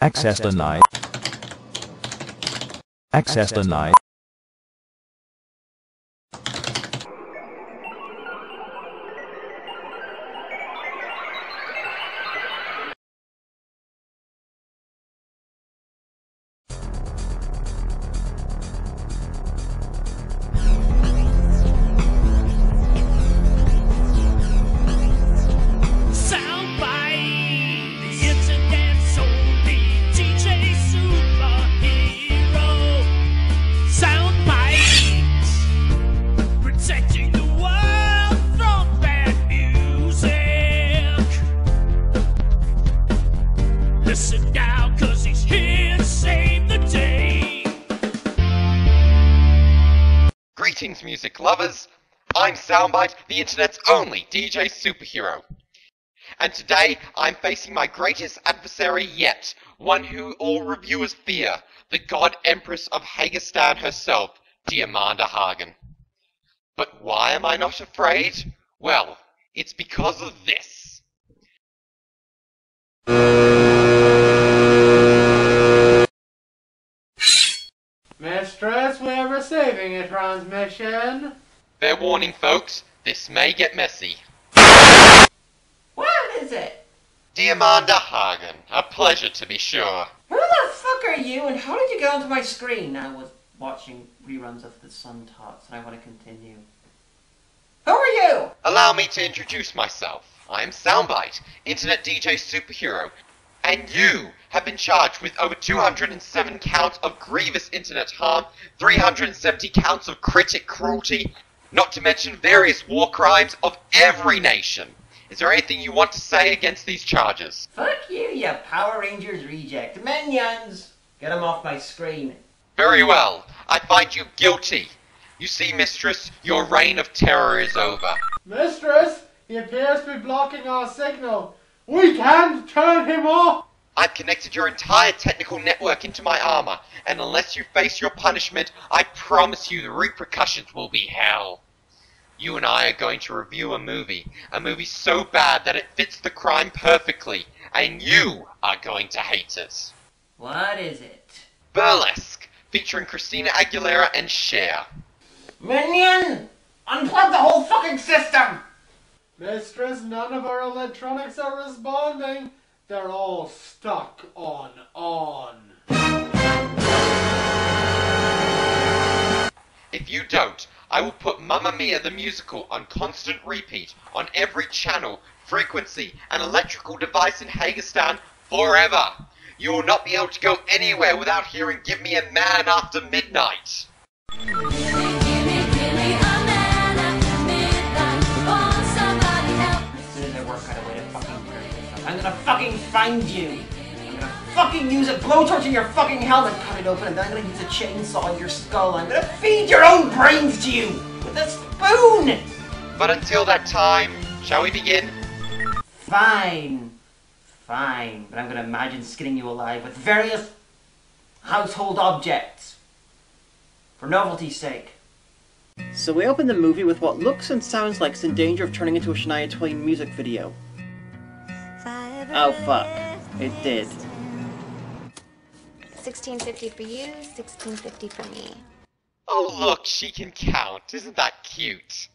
Access denied. Access denied. Greetings, music lovers. I'm Soundbite, the internet's only DJ superhero. And today, I'm facing my greatest adversary yet, one who all reviewers fear, the God Empress of Hagerstan herself, Diamanda Hagan. But why am I not afraid? Well, it's because of this. Mistress, we're receiving a transmission. Fair warning, folks. This may get messy. What is it? Diamanda Hagan. A pleasure, to be sure. Who the fuck are you, and how did you get onto my screen? I was watching reruns of The Sun Tots, and I want to continue. Who are you? Allow me to introduce myself. I'm Soundbite, internet DJ superhero. And you have been charged with over 207 counts of grievous internet harm, 370 counts of critic cruelty, not to mention various war crimes of every nation. Is there anything you want to say against these charges? Fuck you, you Power Rangers reject. Minions! Get them off my screen. Very well. I find you guilty. You see, mistress, your reign of terror is over. Mistress, he appears to be blocking our signal. We can't turn him off! I've connected your entire technical network into my armor, and unless you face your punishment, I promise you the repercussions will be hell. You and I are going to review a movie so bad that it fits the crime perfectly, and you are going to hate it. What is it? Burlesque, featuring Christina Aguilera and Cher. Minion! Unplug the whole fucking system! Mistress, none of our electronics are responding. They're all stuck on on. If you don't, I will put Mamma Mia the Musical on constant repeat on every channel, frequency, and electrical device in Hagerstan forever. You will not be able to go anywhere without hearing Give Me a Man After Midnight. Find you. I'm gonna fucking use a blowtorch in your fucking helmet, cut it open, and then I'm gonna use a chainsaw in your skull. I'm gonna feed your own brains to you with a spoon. But until that time, shall we begin? Fine. Fine. But I'm gonna imagine skinning you alive with various household objects. For novelty's sake. So we open the movie with what looks and sounds like it's in danger of turning into a Shania Twain music video. Oh fuck, it did. 1650 for you, 1650 for me. Oh look, she can count. Isn't that cute?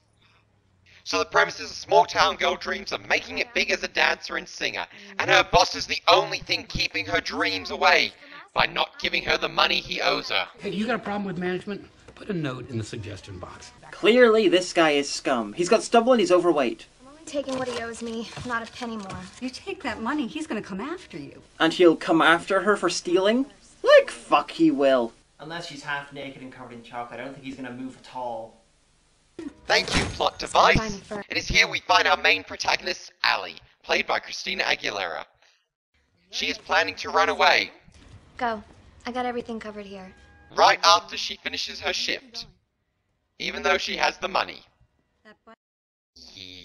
So the premise is a small town girl dreams of making it big as a dancer and singer, and her boss is the only thing keeping her dreams away by not giving her the money he owes her. Hey, you got a problem with management? Put a note in the suggestion box. Clearly this guy is scum. He's got stubble and he's overweight. Taking what he owes me, not a penny more. You take that money, he's gonna come after you. And he'll come after her for stealing? Like, fuck he will. Unless she's half naked and covered in chocolate, I don't think he's gonna move at all. Thank you, plot device. It is here we find our main protagonist, Alley, played by Christina Aguilera. She is planning to run away. Go. I got everything covered here. Right after she finishes her shift. Even though she has the money.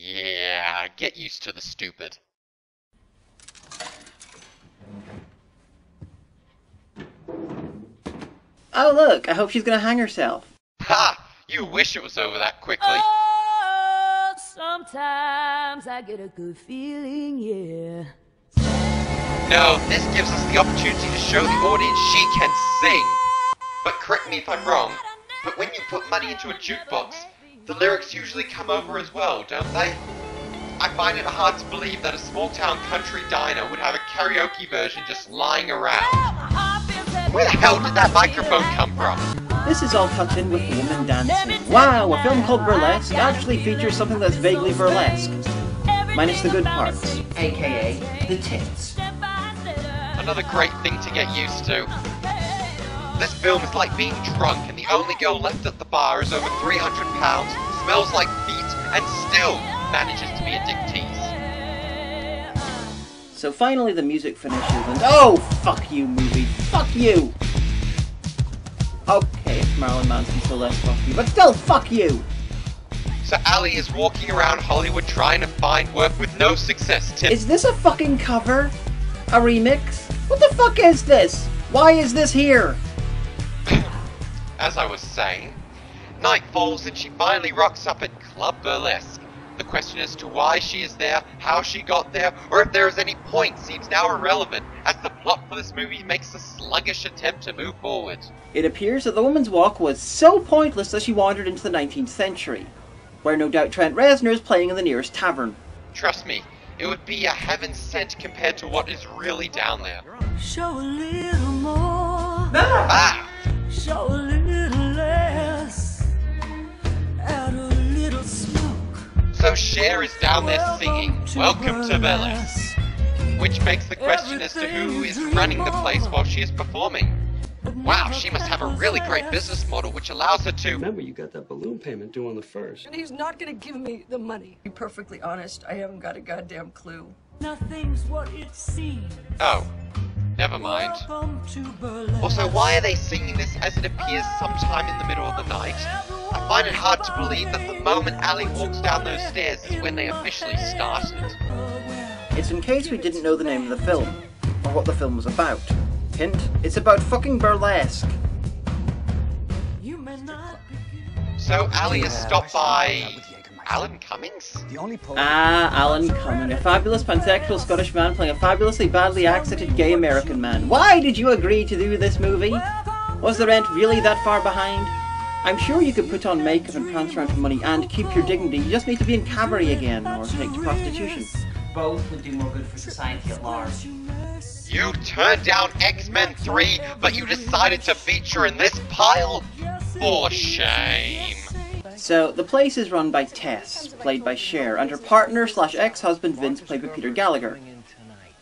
Yeah, get used to the stupid. Oh look, I hope she's gonna hang herself. Ha! You wish it was over that quickly. Oh, sometimes I get a good feeling, yeah. No, this gives us the opportunity to show the audience she can sing. But correct me if I'm wrong, but when you put money into a jukebox, the lyrics usually come over as well, don't they? I find it hard to believe that a small-town country diner would have a karaoke version just lying around. Where the hell did that microphone come from? This is all tucked in with women dancing. Wow, a film called Burlesque actually features something that's vaguely burlesque. Minus the good parts, aka the tits. Another great thing to get used to. This film is like being drunk and the only girl left at the bar is over 300 pounds, smells like feet, and still manages to be a dick tease. So finally the music finishes and oh, fuck you movie, fuck you! Okay, it's Marilyn Manson, so less fuck you, but still fuck you! So Alley is walking around Hollywood trying to find work with no success. Is this a fucking cover? A remix? What the fuck is this? Why is this here? As I was saying, night falls and she finally rocks up at Club Burlesque. The question as to why she is there, how she got there, or if there is any point seems now irrelevant, as the plot for this movie makes a sluggish attempt to move forward. It appears that the woman's walk was so pointless that she wandered into the 19th century, where no doubt Trent Reznor is playing in the nearest tavern. Trust me, it would be a heaven sent compared to what is really down there. Show a little more. Ah! Show a little less. Add a little smoke. So Cher is down there singing Welcome to Burlesque, which makes the question as to who is running the place while she is performing. Wow, she must have a really great business model which allows her to... Remember, you got that balloon payment due on the 1st. And he's not gonna give me the money. Be perfectly honest, I haven't got a goddamn clue. Nothing's what it seems. Oh, never mind. Also, why are they singing this as it appears sometime in the middle of the night? I find it hard to believe that the moment Alley walks down those stairs is when they officially started. It's in case we didn't know the name of the film, or what the film was about. Hint, it's about fucking burlesque. So Alley is stopped by... Alan Cummings? Ah, Alan Cumming, a fabulous pansexual Scottish man playing a fabulously badly accented gay American man. Why did you agree to do this movie? Was the rent really that far behind? I'm sure you could put on makeup and prance around for money and keep your dignity. You just need to be in cabaret again, or take to prostitution. Both would do more good for society at large. You turned down X-Men 3, but you decided to feature in this pile? For shame. So, the place is run by Tess, played by Cher, and her partner/ex-husband Vince, played by Peter Gallagher.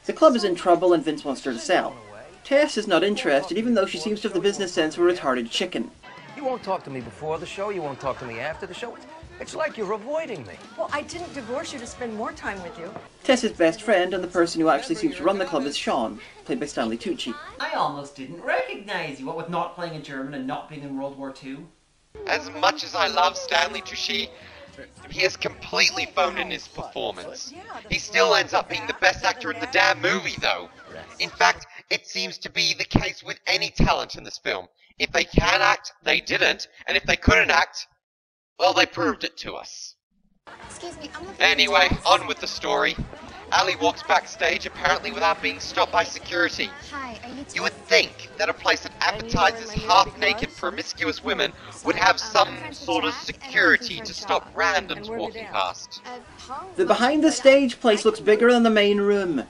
The club is in trouble and Vince wants her to sell. Tess is not interested, even though she seems to have the business sense of a retarded chicken. You won't talk to me before the show, you won't talk to me after the show. It's like you're avoiding me. Well, I didn't divorce you to spend more time with you. Tess's best friend and the person who actually seems to run the club is Sean, played by Stanley Tucci. I almost didn't recognize you, what with not playing a German and not being in World War II. As much as I love Stanley Tucci, he has completely phoned in his performance. He still ends up being the best actor in the damn movie, though. In fact, it seems to be the case with any talent in this film. If they can act, they didn't, and if they couldn't act... well, they proved it to us. Excuse me, anyway, on with the story. Alley walks backstage apparently without being stopped by security. Hi, are you... You would think that a place that advertises half-naked promiscuous women would have some sort of security to stop randoms walking past. The behind-the-stage place looks bigger than the main room.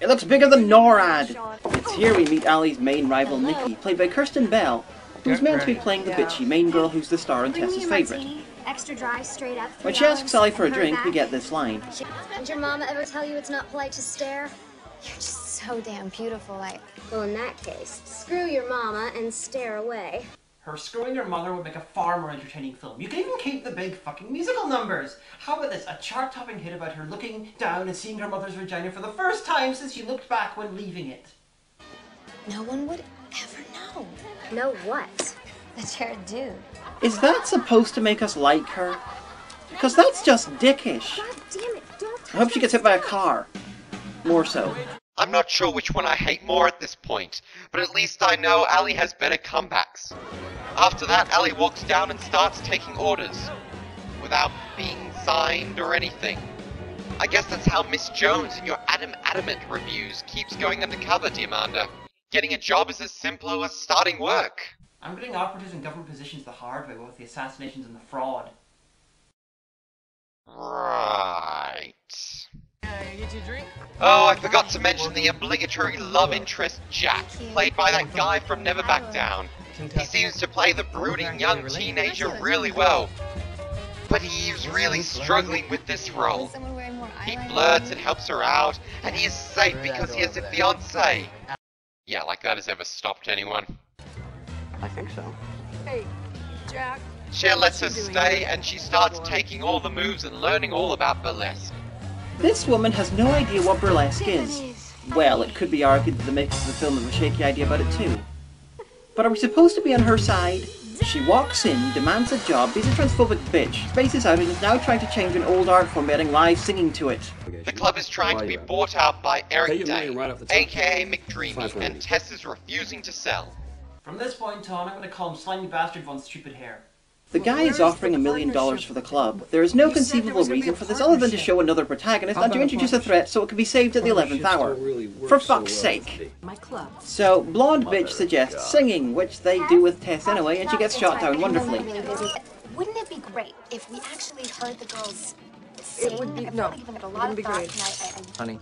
It looks bigger than NORAD. It's here we meet Alley's main rival Nikki, played by Kirsten Bell, who's meant to be playing the bitchy main girl who's the star and Tess's favourite. Extra dry, straight up. When she asks Alley for a drink, we get this line. Did your mama ever tell you it's not polite to stare? You're just so damn beautiful, like. Well, in that case, screw your mama and stare away. Her screwing your mother would make a far more entertaining film. You can even keep the big fucking musical numbers. How about this, a chart-topping hit about her looking down and seeing her mother's vagina for the first time since she looked back when leaving it. No one would ever know. Know what? That you're a dude. Is that supposed to make us like her? Because that's just dickish. God damn it, don't... I hope she gets hit by a car. More so. I'm not sure which one I hate more at this point, but at least I know Alley has better comebacks. After that, Alley walks down and starts taking orders, without being signed or anything. I guess that's how Miss Jones in your Adam Adamant reviews keeps going undercover, Diamanda. Getting a job is as simple as starting work. I'm getting operatives in government positions the hard way, with the assassinations and the fraud. Right. Oh, I forgot to mention the obligatory love interest Jack, played by that guy from Never Back Down. He seems to play the brooding young teenager really well, but he's really struggling with this role. He flirts and helps her out, and he is safe because he has a fiancé. Yeah, like that has ever stopped anyone. I think so. Hey, Jack. Cher lets her stay, and she starts taking all the moves and learning all about burlesque. This woman has no idea what burlesque is. Well, it could be argued that the makers of the film have a shaky idea about it too. But are we supposed to be on her side? She walks in, demands a job, is a transphobic bitch, spaces out and is now trying to change an old art form by adding live singing to it. The club is trying to be bought out by Eric Day, aka McDreamy, and Tess is refusing to sell. From this point on, I'm going to call him Slimy Bastard Von Stupid Hair. The guy is offering $1 million for the club. There is no conceivable reason for this other than to show another protagonist and to introduce a threat so it can be saved at the 11th hour. For fuck's sake. So, blonde bitch suggests singing, which they do with Tess anyway, and she gets shot down wonderfully. Wouldn't it be great if we actually heard the girls sing? It would be, no, it wouldn't be great. Honey,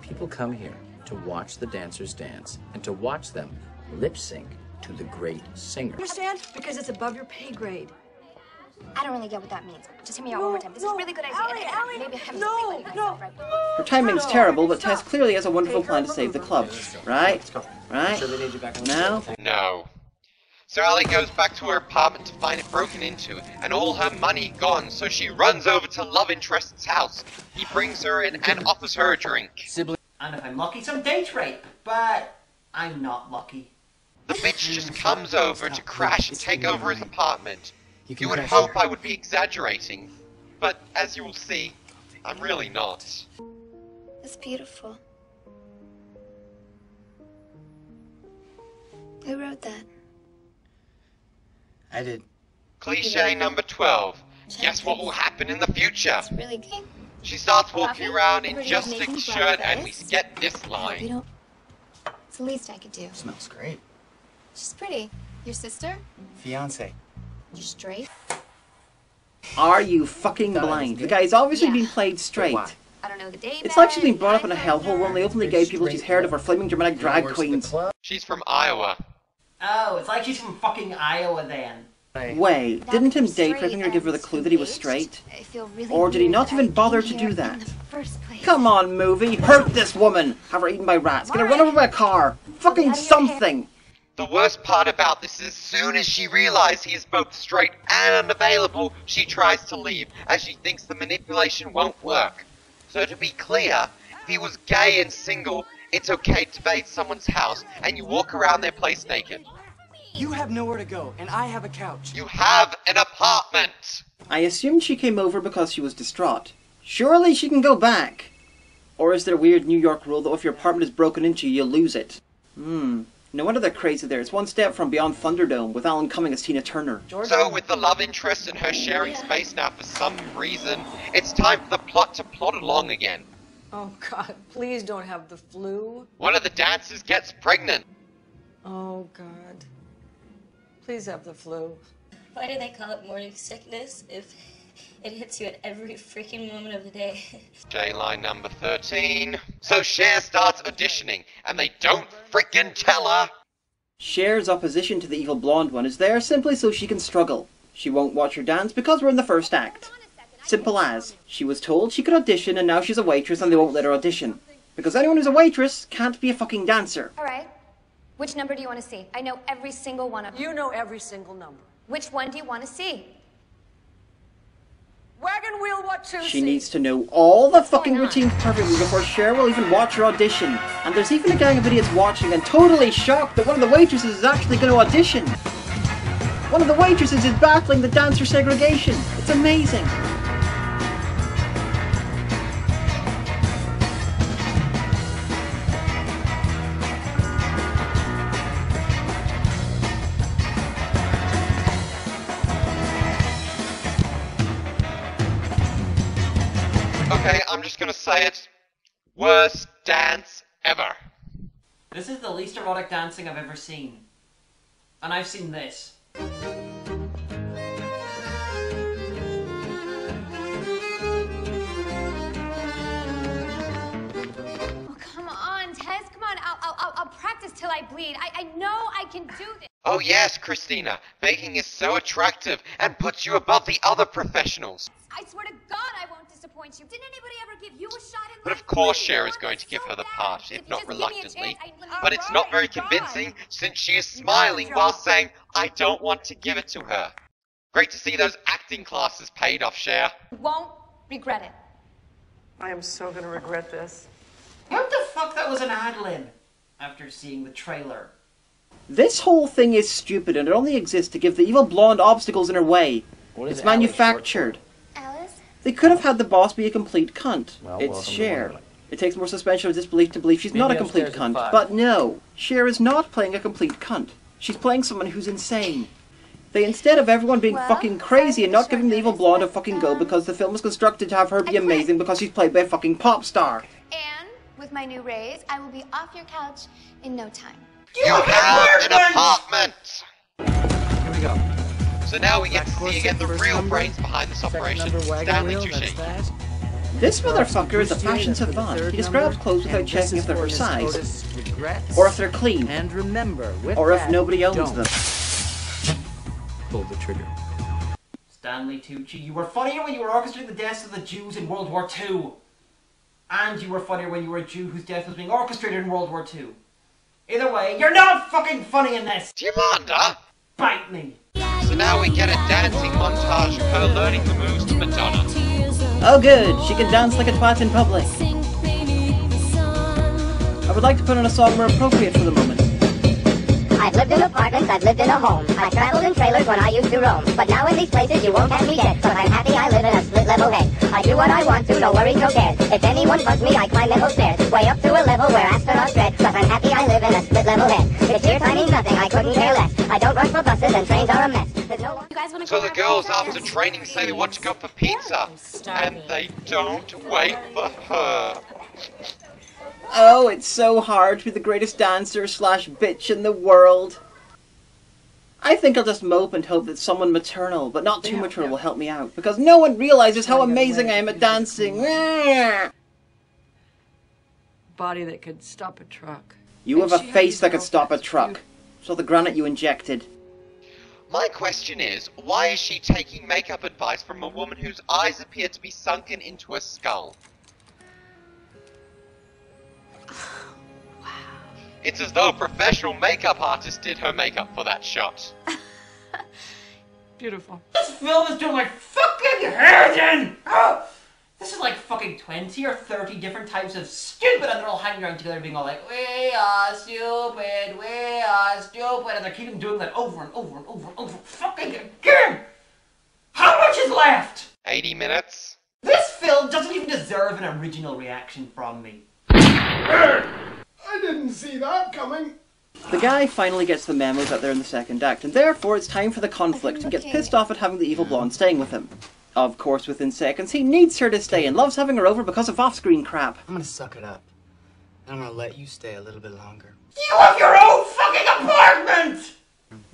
people come here to watch the dancers dance and to watch them lip sync to the great singer. Understand? Because it's above your pay grade. I don't really get what that means. Just hear me out one more time. This is a really good idea. Allie, maybe I have her timing's terrible, but Tess clearly has a wonderful plan to save the club. Right? Let's go. Right? Sure, they need you back now? No. So Allie goes back to her apartment to find it broken into, and all her money gone, so she runs over to love interest's house. He brings her in and offers her a drink. And if I'm lucky, some date rape. But I'm not lucky. The bitch just comes over to crash and take over his apartment. You would hope I would be exaggerating, but as you will see, I'm really not. It's beautiful. Who wrote that? I did. Cliché number 12. Guess what will happen in the future? It's really good. She starts walking around in just a shirt and we get this line. It's the least I could do. Smells great. She's pretty. Your sister? Fiance. You're straight? Are you fucking blind? The guy is obviously being played straight. I don't know the day. It's like she's been brought up in a hellhole where only openly gay people she's heard of are flaming dramatic drag queens. She's from Iowa. Oh, it's like she's from fucking Iowa then. Wait, didn't him date ripping her give her the clue that he was straight? I feel really or did he not even bother to do that? Come on, movie, hurt this woman! Have her eaten by rats, get her run over by a car! Fucking something! The worst part about this is as soon as she realizes he is both straight and unavailable, she tries to leave, as she thinks the manipulation won't work. So to be clear, if he was gay and single, it's okay to bathe someone's house and you walk around their place naked. You have nowhere to go, and I have a couch. You have an apartment! I assumed she came over because she was distraught. Surely she can go back! Or is there a weird New York rule that if your apartment is broken into, you'll lose it? No wonder they're crazy there. It's one step from Beyond Thunderdome, with Alan Cumming as Tina Turner. So, with the love interest and her sharing space now for some reason, it's time for the plot to plod along again. Oh god, please don't have the flu. One of the dancers gets pregnant. Oh god. Please have the flu. Why do they call it morning sickness if it hits you at every freaking moment of the day? J-line number 13. So Cher starts auditioning, and they don't freaking tell her! Cher's opposition to the evil blonde one is there simply so she can struggle. She won't watch her dance because we're in the first act. Simple as. She was told she could audition and now she's a waitress and they won't let her audition. Because anyone who's a waitress can't be a fucking dancer. Alright. Which number do you want to see? I know every single one of them. You know every single number. Which one do you want to see? Wagon wheel, what to see? She needs to know all the fucking routines perfectly before Cher will even watch her audition. And there's even a gang of idiots watching and totally shocked that one of the waitresses is actually going to audition. One of the waitresses is battling the dancer segregation. It's amazing. gonna say it. Worst dance ever. This is the least erotic dancing I've ever seen. And I've seen this. I'll practice till I bleed. I know I can do this. Oh yes, Christina. Baking is so attractive and puts you above the other professionals. I swear to God I won't disappoint you. Didn't anybody ever give you a shot in life? But of course Cher is going to give her the part, if not reluctantly. But it's not very convincing since she is smiling while saying, I don't want to give it to her. Great to see those acting classes paid off, Cher. You won't regret it. I am so gonna regret this. What the fuck? That was an ad-lib. After seeing the trailer. This whole thing is stupid and it only exists to give the evil blonde obstacles in her way. It's manufactured. Alice? They could have had the boss be a complete cunt. Well, it's Cher. It takes more suspension of disbelief to believe she's not a complete cunt. But no, Cher is not playing a complete cunt. She's playing someone who's insane. They, instead of everyone being fucking crazy and not giving the evil blonde a fucking go because the film was constructed to have her be amazing because she's played by a fucking pop star. With my new raise, I will be off your couch in no time. You have an apartment! Here we go. So now we get to see again the real brains behind this operation, Stanley Tucci. This motherfucker is a fashion savant. He describes clothes without checking if they're for size, or if they're clean, or if nobody owns them. Pull the trigger. Stanley Tucci, you were funnier when you were orchestrating the deaths of the Jews in World War II. And you were funnier when you were a Jew whose death was being orchestrated in World War II. Either way, you're not fucking funny in this! Diamanda! Bite me! So now we get a dancing montage of her learning the moves to Madonna. Oh good, she can dance like a twat in public. I would like to put on a song more appropriate for the moment. I've lived in apartments, I've lived in a home. I've traveled in trailers when I used to roam. But now in these places you won't catch me dead. But I'm happy I live in a split-level head. I do what I want to, no worries, no cares. If anyone bugs me, I climb metal stairs. Way up to a level where astronauts tread. But I'm happy I live in a split-level head. It's sheer timing, nothing, I couldn't care less. I don't rush for buses and trains are a mess. No one... So the girls after training say they want to go for pizza. And they don't wait for her. Oh, it's so hard to be the greatest dancer slash bitch in the world. I think I'll just mope and hope that someone maternal, but not too maternal, will help me out, because no one realizes how amazing I am at dancing. Body that could stop a truck. You have a face that could stop a truck. So the granite you injected. My question is, why is she taking makeup advice from a woman whose eyes appear to be sunken into a skull? Wow. It's as though a professional makeup artist did her makeup for that shot. Beautiful. This film is doing my fucking hair in! Oh, this is like fucking 20 or 30 different types of stupid, and they're all hanging around together being all like, we are stupid, and they're keeping doing that over and over and over and over fucking again! How much is left? 80 minutes. This film doesn't even deserve an original reaction from me. I didn't see that coming. The guy finally gets the memo that they're in the second act, and therefore it's time for the conflict, and gets pissed off at having the evil blonde staying with him. Of course, within seconds, he needs her to stay and loves having her over because of off-screen crap. I'm gonna suck it up, and I'm gonna let you stay a little bit longer. You have your own fucking apartment!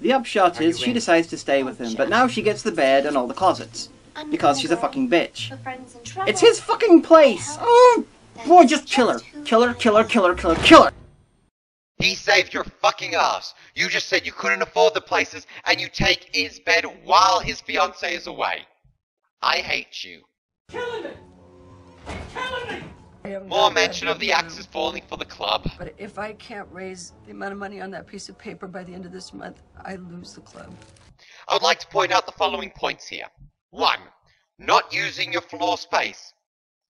The upshot is she decides to stay with him, but now she gets the bed and all the closets. Because she's a fucking bitch. It's his fucking place! Oh! Boy, just kill her. Kill her, kill her, kill her, kill her, kill her! He saved your fucking ass. You just said you couldn't afford the places and you take his bed while his fiancé is away. I hate you. Killing it! Killing it! More mention of the axes falling for the club. But if I can't raise the amount of money on that piece of paper by the end of this month, I lose the club. I would like to point out the following points here. 1. Not using your floor space.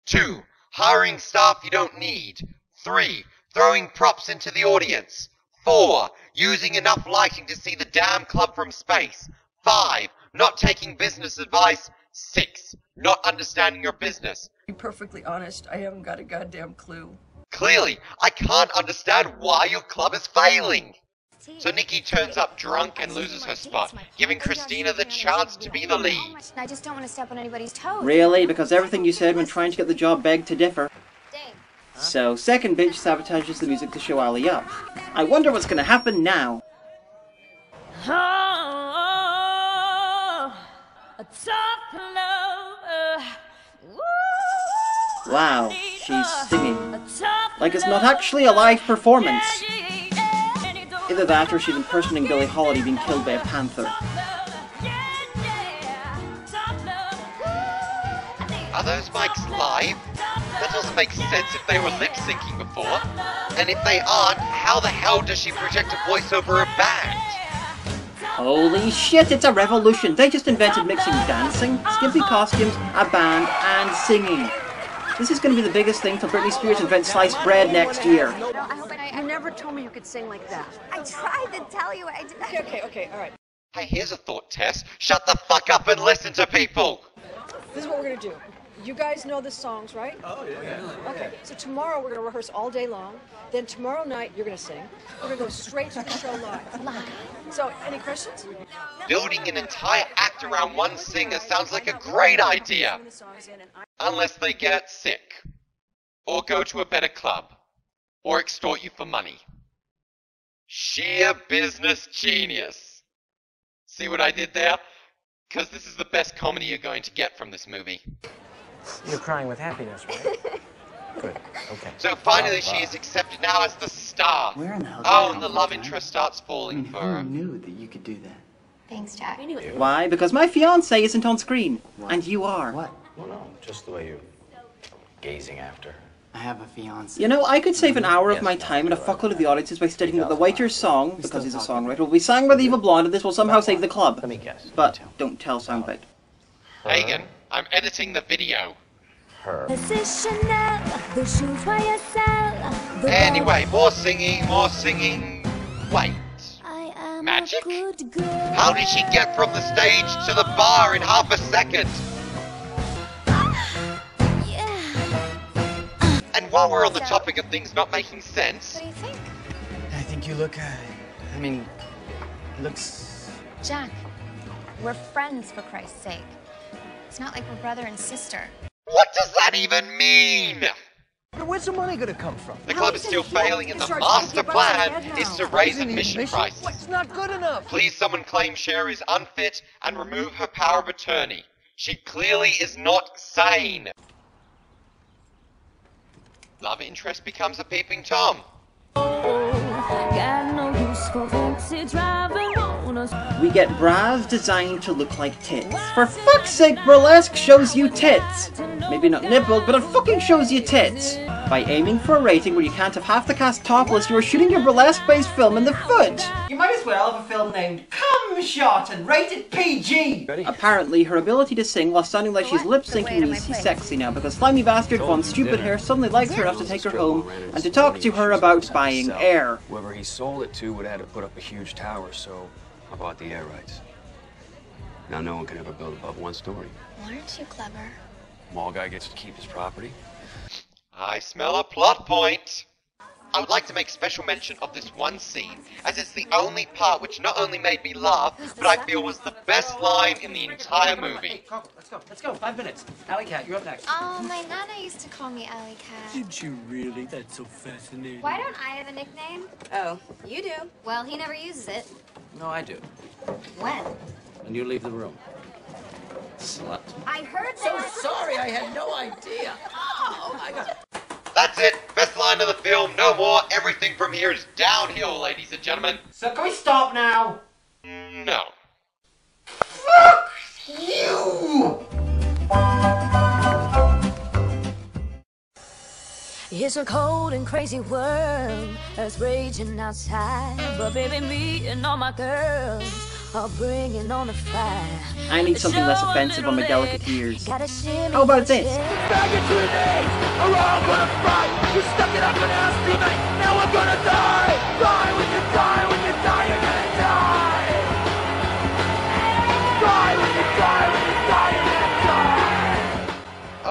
2. Hiring staff you don't need. 3. Throwing props into the audience. 4. Using enough lighting to see the damn club from space. 5. Not taking business advice. 6. Not understanding your business. To be perfectly honest, I haven't got a goddamn clue. Clearly, I can't understand why your club is failing. So Nikki turns up drunk and loses her spot, giving Christina the chance to be the lead. I just don't want to step on anybody's toes. Really? Because everything you said when trying to get the job begged to differ. So, second bitch sabotages the music to show Ali up. I wonder what's gonna happen now. Wow, she's singing. Like it's not actually a live performance. Either that or she's impersonating Billie Holiday being killed by a panther. Are those mics live? That doesn't make sense if they were lip-syncing before. And if they aren't, how the hell does she project a voice over a band? Holy shit, it's a revolution! They just invented mixing dancing, skimpy costumes, a band, and singing. This is going to be the biggest thing till Britney Spears invents sliced bread next year. I never told me you could sing like that. I tried to tell you, I did. Okay, alright. Hey, here's a thought, Tess. Shut the fuck up and listen to people! This is what we're going to do. You guys know the songs, right? Oh, yeah. Okay, so tomorrow we're going to rehearse all day long. Then tomorrow night, you're going to sing. We're going to go straight to the show live. So, any questions? Building an entire act around one singer sounds like a great idea. Unless they get sick. Or go to a better club. Or extort you for money. Sheer business genius. See what I did there? Because this is the best comedy you're going to get from this movie. You're crying with happiness, right? Good. Okay. So finally, she is accepted now as the star. Where in the hell? Oh, and the love interest starts falling for her. Who knew that you could do that? Thanks, Jack. Anyway. Why? Because my fiance isn't on screen, and you are. What? Well, no, just the way you're gazing after. I have a fiance. You know, I could save an hour of my time and a fuckload of the audience's by stating that the waiter's song, because he's a songwriter, will be sang by the evil blonde, and this will somehow save the club. Let me guess. But don't tell Soundbite. Hagan. I'm editing the video. Anyway, more singing. Wait. Magic? How did she get from the stage to the bar in half a second? And while we're on the topic of things not making sense... What do you think? I think you look, looks... Jack, we're friends for Christ's sake. It's not like we're brother and sister. What does that even mean? Where's the money gonna come from? The club is still failing, and the master plan is to raise admission prices. It's not good enough. Please, someone claim Cher is unfit and remove her power of attorney. She clearly is not sane. Love interest becomes a peeping Tom. We get bras designed to look like tits. For fuck's sake, Burlesque shows you tits! Maybe not nippled, but it fucking shows you tits! By aiming for a rating where you can't have half the cast topless, you are shooting your Burlesque-based film in the foot! You might as well have a film named Cum Shot and rated PG! Ready? Apparently, her ability to sing while sounding like she's lip-syncing means she's sexy now, because Slimy Bastard Von Stupid Hair suddenly likes her enough to take her home and to talk to her about buying air. Whoever he sold it to would have had to put up a huge tower, so... I bought the air rights. Now no one can ever build above one story. Well, aren't you clever? Mall guy gets to keep his property. I smell a plot point. I would like to make special mention of this one scene, as it's the only part which not only made me laugh, but I feel was the best line in the entire movie. Coco, let's go, 5 minutes. Alley Cat, you're up next. Oh, my nana used to call me Alley Cat. Did you really? That's so fascinating. Why don't I have a nickname? Oh, you do. Well, he never uses it. No, I do. When? When you leave the room. Slut. I heard that. So sorry, I had no idea. Oh, my God. That's it. Best line of the film. No more. Everything from here is downhill, ladies and gentlemen. So can we stop now? No. Fuck you! It's a cold and crazy world that's raging outside, but baby, me and all my girls are bringing on the fire. I need something less offensive on my delicate ears. How about this?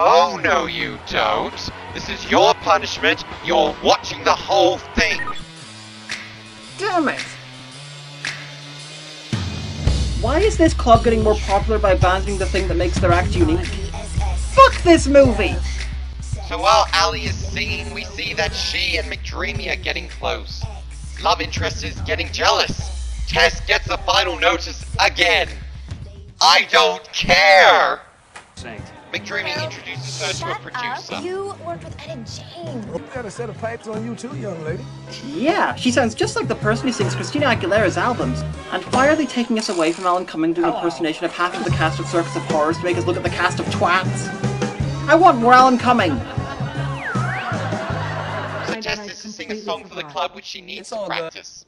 Oh no, you don't. This is your punishment. You're watching the whole thing. Damn it! Why is this club getting more popular by abandoning the thing that makes their act unique? Fuck this movie! So while Alley is singing, we see that she and McDreamy are getting close. Love interest is getting jealous. Tess gets the final notice again. I don't care! McDreamy introduces her to a producer. You worked with Ed and James. Well, we got a set of pipes on you too, young lady. Yeah, she sounds just like the person who sings Christina Aguilera's albums. And why are they taking us away from Alan Cumming doing an impersonation of half of the cast of Circus of Horrors to make us look at the cast of twats? I want more Alan Cumming. So Tess is to sing a song for the club which she needs to practice.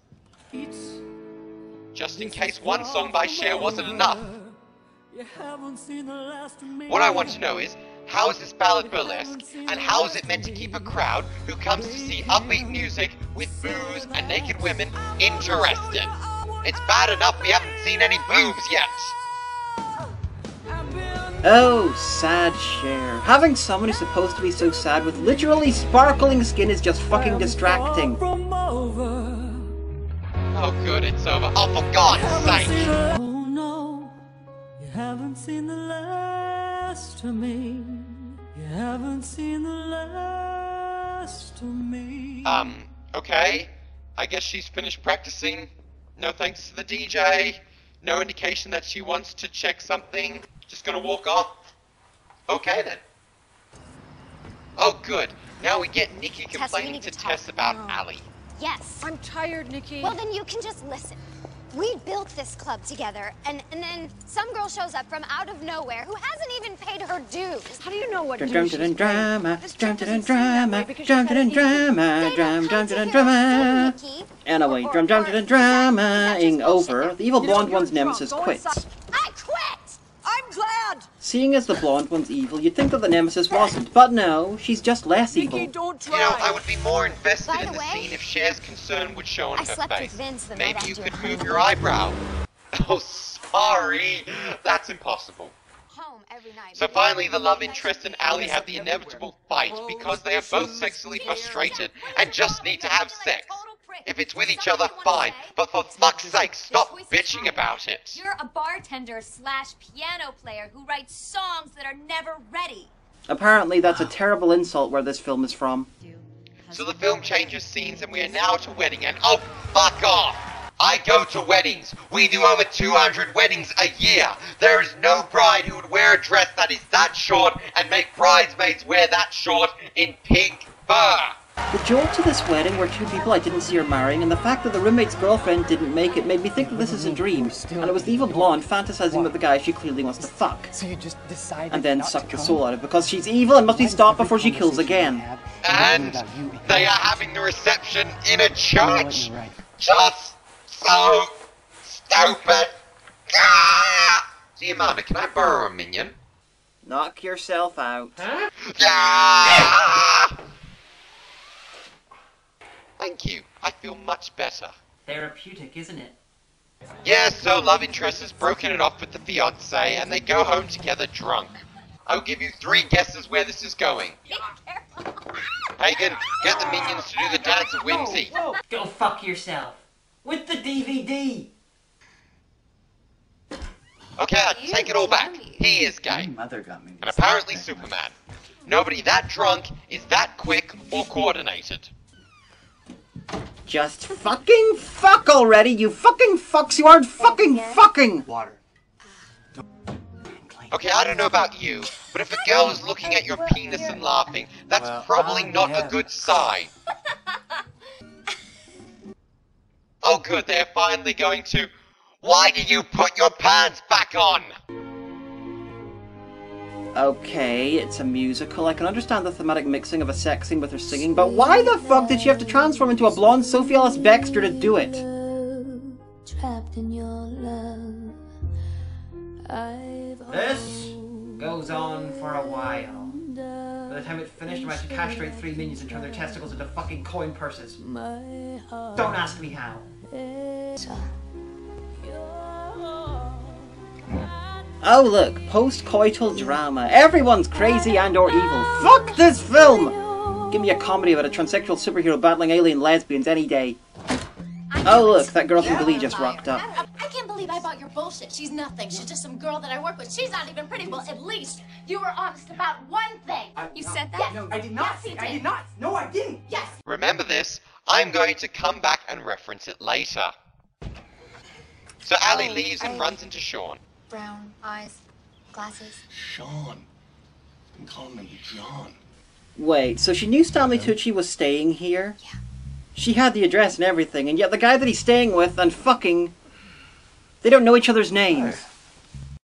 Just in case one song by Cher wasn't enough. What I want to know is, how is this ballad burlesque, and how is it meant to keep a crowd who comes to see upbeat music with boobs and naked women interested? It's bad enough we haven't seen any boobs yet! Oh, sad Cher. Having someone who's supposed to be so sad with literally sparkling skin is just fucking distracting. Oh good, it's over. Oh, for God's sake! Haven't seen the last of me. You haven't seen the last of me. Okay. I guess she's finished practicing. No thanks to the DJ. No indication that she wants to check something. Just gonna walk off. Okay then. Oh good. Now we get Nikki complaining to Tess about Alley. Yes. I'm tired, Nikki. Well then you can just listen. We built this club together, and then some girl shows up from out of nowhere who hasn't even paid her dues. How do you know what dues she's paid? Drama. Anyway, drama-ing over, the evil blonde one's nemesis quits. I quit! I'm glad! Seeing as the blonde one's evil, you'd think that the nemesis wasn't, but no, she's just less evil. You know, I would be more invested in the scene if Cher's concern would show on her face. Maybe you could move your eyebrow. Oh, sorry. That's impossible. So finally, the love interest and Alley have the inevitable fight because they are both sexually frustrated and just need to have sex. If it's with each other, fine, but for fuck's sake, stop bitching about it. You're a bartender slash piano player who writes songs that are never ready. Apparently, that's a terrible insult where this film is from. So the film changes scenes and we are now to wedding and oh, fuck off! I go to weddings. We do over 200 weddings a year. There is no bride who would wear a dress that is that short and make bridesmaids wear that short in pink fur. The jolt to this wedding where two people I didn't see are marrying, and the fact that the roommate's girlfriend didn't make it made me think that this is a dream, and it was the evil blonde fantasizing with the guy she clearly wants to fuck. So you just decided and then suck the soul out of because she's evil and must be stopped before she kills again. And they are having the reception in a church! Just so stupid! Diamanda, can I borrow a minion? Knock yourself out. Huh? Yeah! Thank you. I feel much better. Therapeutic, isn't it? Yeah, so love interest has broken it off with the fiancé, and they go home together drunk. I'll give you 3 guesses where this is going. Be careful. Hagan, get the minions to do the dance of whimsy. Whoa. Go fuck yourself. With the DVD. Okay, I take it all back. He is gay. And apparently Superman. Nobody that drunk is that quick or coordinated. Just fucking fuck already, you fucking fucks, you aren't fucking fucking! Water. Okay, I don't know about you, but if a girl is looking at your penis and laughing, that's probably not a good sign. Oh good, they're finally going to... Why do you put your pants back on? Okay, it's a musical. I can understand the thematic mixing of a sex scene with her singing, but why the fuck did she have to transform into a blonde Sophie Alice Baxter to do it? Trapped in your love. This goes on for a while. By the time it finished, I managed to castrate 3 minions and turn their testicles into fucking coin purses. Don't ask me how. Oh look, post-coital drama. Everyone's crazy and or evil. Fuck this film! Give me a comedy about a transsexual superhero battling alien lesbians any day. Oh look, that girl from Glee just rocked up. believe I bought your bullshit. She's nothing. She's just some girl that I work with. She's not even pretty. Well, at least you were honest about one thing. You said that? Yes. No, I did not. Yes, I did not. No, I didn't. Yes. Remember this. I'm going to come back and reference it later. So Allie leaves and runs into Sean. Brown eyes, glasses. Sean. I'm calling him John. Wait, so she knew Stanley Tucci was staying here? Yeah. She had the address and everything, and yet the guy that he's staying with and fucking... They don't know each other's names.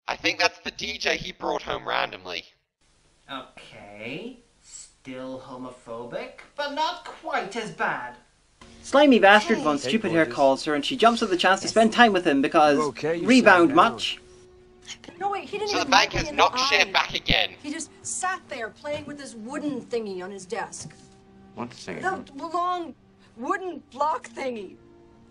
I think that's the DJ he brought home randomly. Okay. Still homophobic, but not quite as bad. Slimy bastard von Stupid Hair calls her, and she jumps at the chance to spend time with him because... rebound much. No, wait, he didn't. So the bank has knocked Cher back again. He just sat there playing with this wooden thingy on his desk. What thingy? The long wooden block thingy.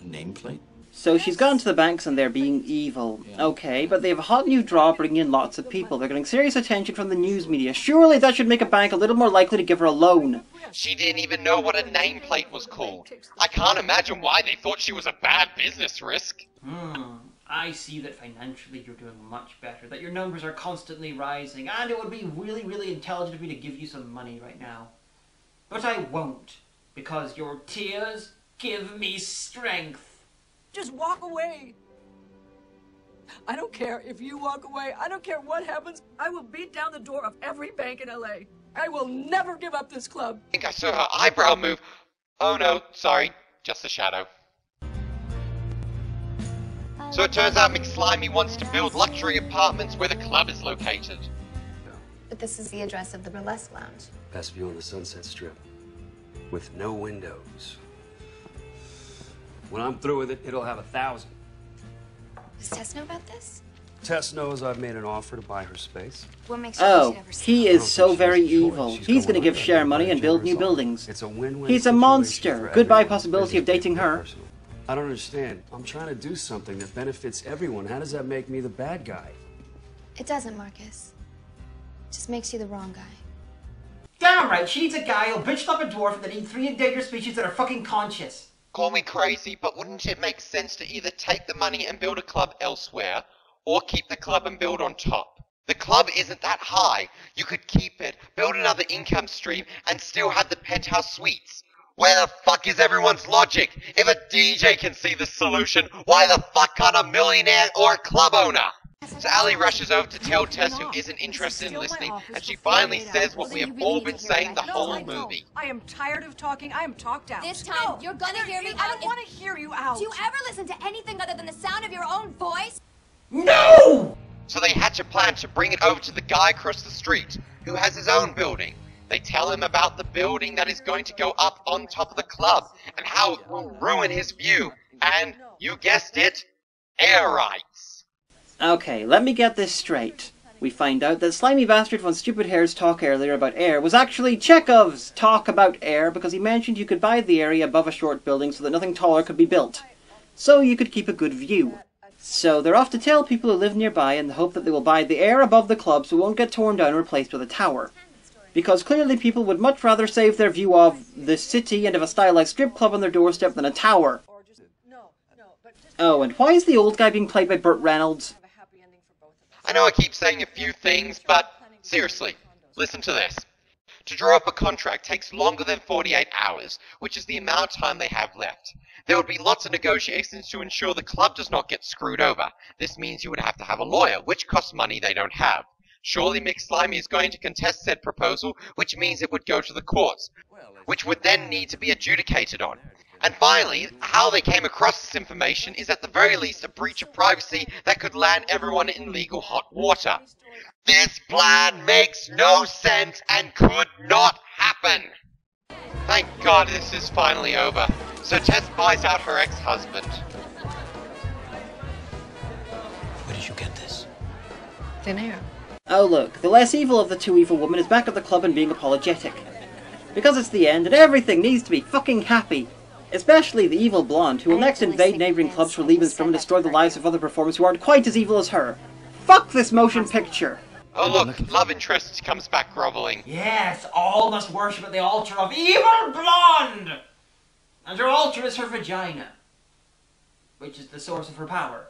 A nameplate? So she's gone to the banks and they're being evil. Yeah. Okay, but they have a hot new draw bringing in lots of people. They're getting serious attention from the news media. Surely that should make a bank a little more likely to give her a loan. She didn't even know what a nameplate was called. I can't imagine why they thought she was a bad business risk. Hmm. I see that financially you're doing much better, that your numbers are constantly rising, and it would be really, really intelligent of me to give you some money right now. But I won't, because your tears give me strength. Just walk away. I don't care if you walk away. I don't care what happens. I will beat down the door of every bank in LA. I will never give up this club. I think I saw her eyebrow move. Oh no, sorry, just a shadow. So it turns out McSlimey wants to build luxury apartments where the club is located. But this is the address of the Burlesque Lounge. Best view on the Sunset Strip. With no windows. When I'm through with it, it'll have 1,000. Does Tess know about this? Tess knows I've made an offer to buy her space. What makes sure he is so very evil. He's going to give Cher money and build new buildings. It's a win-win. He's a monster. Goodbye possibility of dating her. I don't understand. I'm trying to do something that benefits everyone. How does that make me the bad guy? It doesn't, Marcus. It just makes you the wrong guy. Damn right, she needs a guy who'll bitch up a dwarf and then eat 3 endangered species that are fucking conscious. Call me crazy, but wouldn't it make sense to either take the money and build a club elsewhere, or keep the club and build on top? The club isn't that high. You could keep it, build another income stream, and still have the penthouse suites. Where the fuck is everyone's logic? If a DJ can see the solution, why the fuck can't a millionaire or a club owner? So Allie rushes over to tell Tess, who isn't interested in listening, and she finally says what we have all been saying the whole movie. I am tired of talking. I am talked out. This time, you're gonna hear me out. I don't want to hear you out. Do you ever listen to anything other than the sound of your own voice? No! So they hatch a plan to bring it over to the guy across the street, who has his own building. They tell him about the building that is going to go up on top of the club, and how it will ruin his view, and, you guessed it, air rights. Okay, let me get this straight. We find out that Slimy Bastard von Stupid Hair's talk earlier about air was actually Chekhov's talk about air, because he mentioned you could buy the area above a short building so that nothing taller could be built, so you could keep a good view. So they're off to tell people who live nearby in the hope that they will buy the air above the club so it won't get torn down and replaced with a tower. Because clearly people would much rather save their view of the city and of a stylized strip club on their doorstep than a tower. Oh, and why is the old guy being played by Burt Reynolds? I know I keep saying a few things, but seriously, listen to this. To draw up a contract takes longer than 48 hours, which is the amount of time they have left. There would be lots of negotiations to ensure the club does not get screwed over. This means you would have to have a lawyer, which costs money they don't have. Surely McSlimey is going to contest said proposal, which means it would go to the courts, which would then need to be adjudicated on. And finally, how they came across this information is at the very least a breach of privacy that could land everyone in legal hot water. This plan makes no sense and could not happen. Thank God this is finally over. So Tess buys out her ex-husband. Where did you get this? Thin air. Oh look, the less evil of the two evil women is back at the club and being apologetic. Because it's the end and everything needs to be fucking happy. Especially the evil blonde, who will next invade neighbouring clubs for leave-ins and destroy the lives of other performers who aren't quite as evil as her. Fuck this motion picture! Oh look, love interest comes back grovelling. Yes, all must worship at the altar of evil blonde! And her altar is her vagina. Which is the source of her power.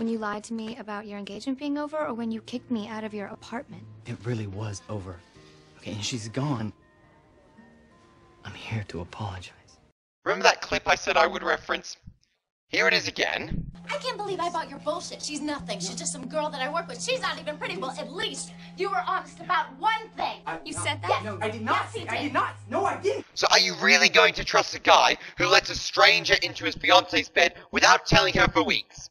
When you lied to me about your engagement being over, or when you kicked me out of your apartment? It really was over. Okay, and she's gone. I'm here to apologize. Remember that clip I said I would reference? Here it is again. I can't believe I bought your bullshit. She's nothing. She's just some girl that I work with. She's not even pretty. Well, at least you were honest about one thing. You said that? No, I did not. Yes, I did not. No, I didn't. So are you really going to trust a guy who lets a stranger into his fiance's bed without telling her for weeks?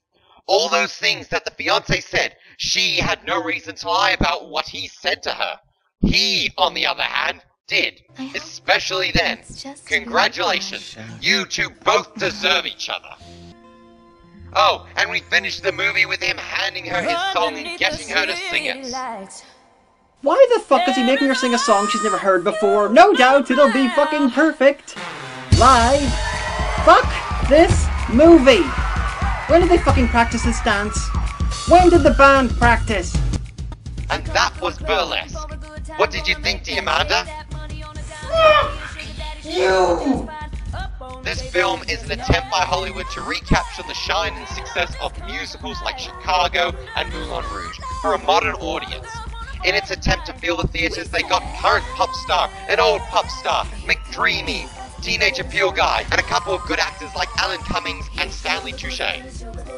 All those things that the fiance said, she had no reason to lie about what he said to her. He, on the other hand, did. Especially then. Congratulations. You two both deserve each other. Oh, and we finished the movie with him handing her his song and getting her to sing it. Why the fuck is he making her sing a song she's never heard before? No doubt it'll be fucking perfect. Live. Fuck this movie. When did they fucking practice this dance? When did the band practice? And that was Burlesque. What did you think, Diamanda? You! This film is an attempt by Hollywood to recapture the shine and success of musicals like Chicago and Moulin Rouge for a modern audience. In its attempt to fill the theatres, they got current pop star, an old pop star, McDreamy, teenage appeal guy, and a couple of good actors like Alan Cumming and Stanley Tucci.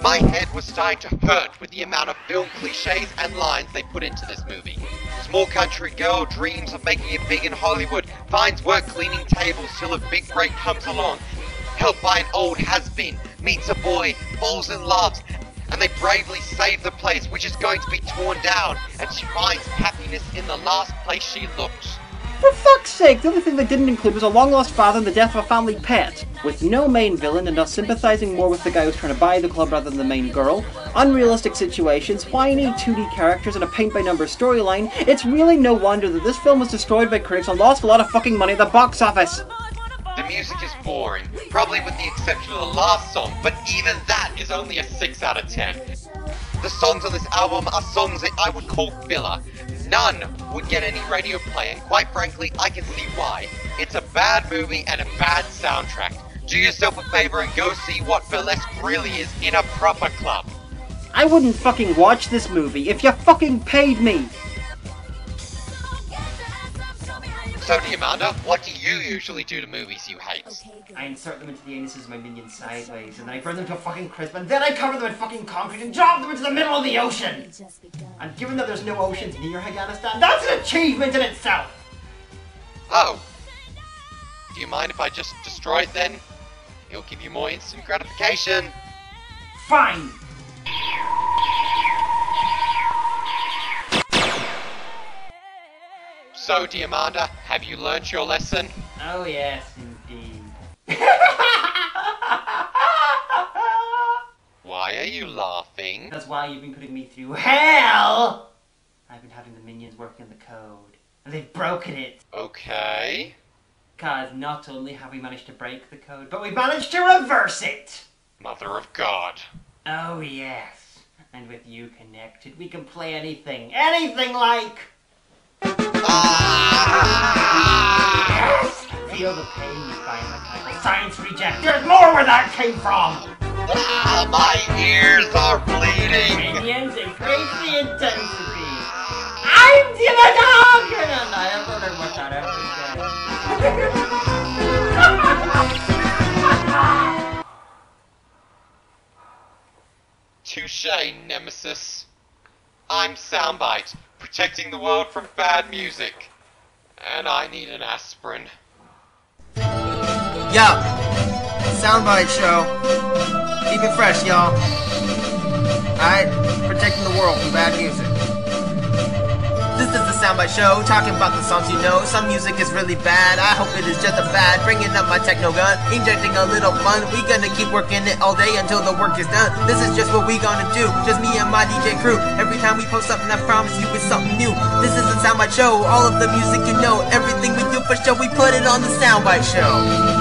My head was starting to hurt with the amount of film cliches and lines they put into this movie. Small country girl dreams of making it big in Hollywood, finds work cleaning tables till a big break comes along, helped by an old has-been, meets a boy, falls in love, and they bravely save the place, which is going to be torn down, and she finds happiness in the last place she looked. For fuck's sake, the only thing they didn't include was a long-lost father and the death of a family pet. With no main villain and us sympathising more with the guy who's trying to buy the club rather than the main girl, unrealistic situations, whiny 2D characters, and a paint-by-numbers storyline, it's really no wonder that this film was destroyed by critics and lost a lot of fucking money at the box office. The music is boring, probably with the exception of the last song, but even that is only a 6 out of 10. The songs on this album are songs that I would call filler. None would get any radio play, and quite frankly, I can see why. It's a bad movie and a bad soundtrack. Do yourself a favor and go see what Burlesque really is in a proper club. I wouldn't fucking watch this movie if you fucking paid me! So, Diamanda, what do you usually do to movies you hate? I insert them into the anuses of my minions sideways, and then I burn them to a fucking crisp, and then I cover them in fucking concrete and drop them into the middle of the ocean! And given that there's no oceans near Haganistan, that's an achievement in itself! Oh. Do you mind if I just destroy it then? It'll give you more instant gratification. Fine! So, Diamanda, have you learnt your lesson? Oh yes, indeed. Why are you laughing? That's why you've been putting me through hell! I've been having the minions working on the code, and they've broken it. Okay. Because not only have we managed to break the code, but we managed to reverse it! Mother of God. Oh yes. And with you connected, we can play anything. Anything like... Yes! Feel the pain you find my title. Science reject. There's more where that came from! Ah, my ears are bleeding! Minions increase the intensity. I'm Diamanda Hagan! And I have learned what that ever said. Touché, Nemesis. I'm Soundbite, protecting the world from bad music. And I need an aspirin. Yeah. Soundbite show. Keep it fresh, y'all. Alright? Protecting the world from bad music. This is the Soundbite show, talking about the songs you know. Some music is really bad, I hope it is just a fad. Bringing up my techno gun, injecting a little fun. We gonna keep working it all day until the work is done. This is just what we gonna do, just me and my DJ crew. Every time we post something, I promise you it's something new. This is the Soundbite show, all of the music you know. Everything we do for show, we put it on the Soundbite show.